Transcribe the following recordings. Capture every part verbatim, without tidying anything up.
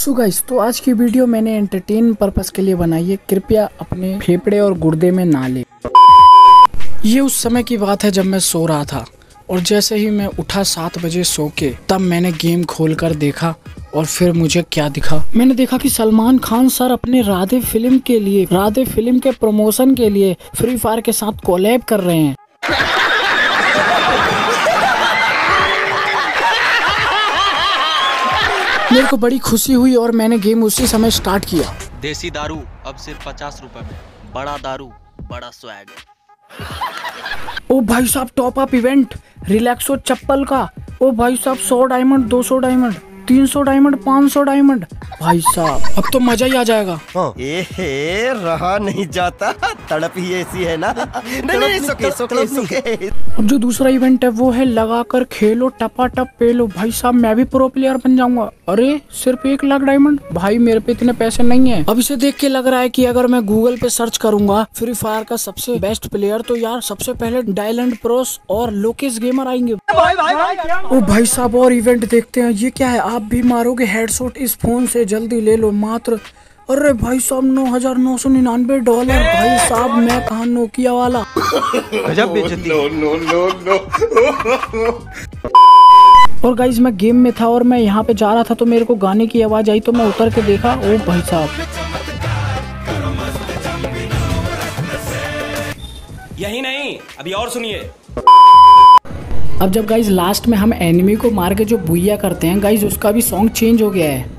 So guys, तो आज की वीडियो मैंने एंटरटेन पर्पस के लिए बनाई है। कृपया अपने फेफड़े और गुर्दे में ना ले। ये उस समय की बात है जब मैं सो रहा था और जैसे ही मैं उठा सात बजे सो के, तब मैंने गेम खोल कर देखा और फिर मुझे क्या दिखा, मैंने देखा कि सलमान खान सर अपने राधे फिल्म के लिए, राधे फिल्म के प्रमोशन के लिए फ्री फायर के साथ कोलैब कर रहे हैं। मेरे को बड़ी खुशी हुई और मैंने गेम उसी समय स्टार्ट किया। देसी दारू अब सिर्फ पचास रुपए में, बड़ा दारू बड़ा स्वैग। ओ भाई साहब, टॉप अप इवेंट रिलैक्सो चप्पल का। ओ भाई साहब, सौ डायमंड, दो सौ डायमंड, तीन सौ डायमंड, पाँच सौ डायमंड। भाई साहब, अब तो मजा ही आ जाएगा। ए हे, रहा नहीं जाता, तड़प ही ऐसी है ना। नहीं नहीं, सोके सोके सोके। अब जो दूसरा इवेंट है वो है लगा कर खेलो, टपा टप पे लो। भाई साहब, मैं भी प्रो प्लेयर बन जाऊंगा। अरे सिर्फ एक लाख डायमंड। भाई मेरे पे इतने पैसे नहीं है। अब इसे देख के लग रहा है कि अगर मैं गूगल पे सर्च करूंगा फ्री फायर का सबसे बेस्ट प्लेयर, तो यार सबसे पहले डायमंड प्रोस और लोकेश गेमर आएंगे। ओ भाई साहब, और इवेंट देखते हैं। ये क्या है, आप भी मारोगे हेडशॉट इस फोन से, जल्दी ले लो मात्र। अरे भाई साहब, नौ हजार नौ सौ निन्यानवे डॉलर। भाई साहब, मैं कहा नोकिया वाला। गजब बेइज्जती। No no no. और गाइज, मैं गेम में था और मैं यहाँ पे जा रहा था, तो मेरे को गाने की आवाज आई, तो मैं उतर के देखा। ओ भाई साहब, यही नहीं, अभी और सुनिए। अब जब गाइज लास्ट में हम एनिमी को मार के जो बुइया करते हैं गाइज, उसका भी सॉन्ग चेंज हो गया है।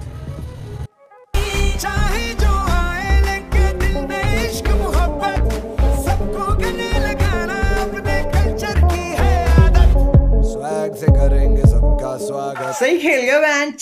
सही खेल गया।